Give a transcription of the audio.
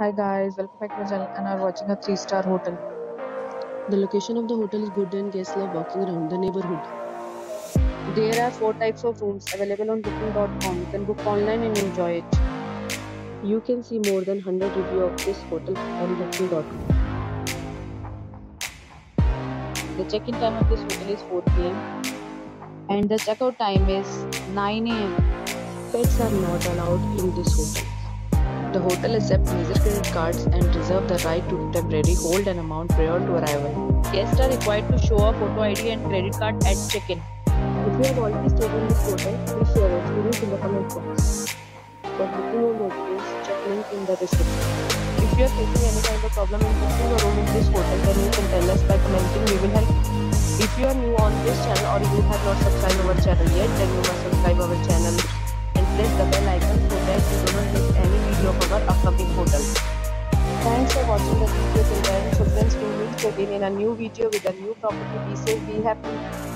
Hi guys, welcome back to my channel and are watching a 3-star hotel. The location of the hotel is good and guests love walking around the neighborhood. There are 4 types of rooms available on booking.com. You can book online and enjoy it. You can see more than 100 reviews of this hotel on booking.com. The check-in time of this hotel is 4 p.m. and the check-out time is 9 a.m. Pets are not allowed in this hotel. The hotel accepts major credit cards and reserves the right to temporarily hold an amount prior to arrival. Guests are required to show a photo ID and credit card at check-in. If you have already stayed in this hotel, please share your experience in the comment box. For booking or notifications, check link in the description. If you are facing any kind of problem in booking a room in this hotel, then you can tell us by commenting. We will help. If you are new on this channel or you have not subscribed our channel yet, then you must subscribe our channel and press the bell icon so that you do not miss any video of our upcoming hotel. Thanks for watching the video till then. So friends, we will meet again in a new video with a new property. Be safe, be happy.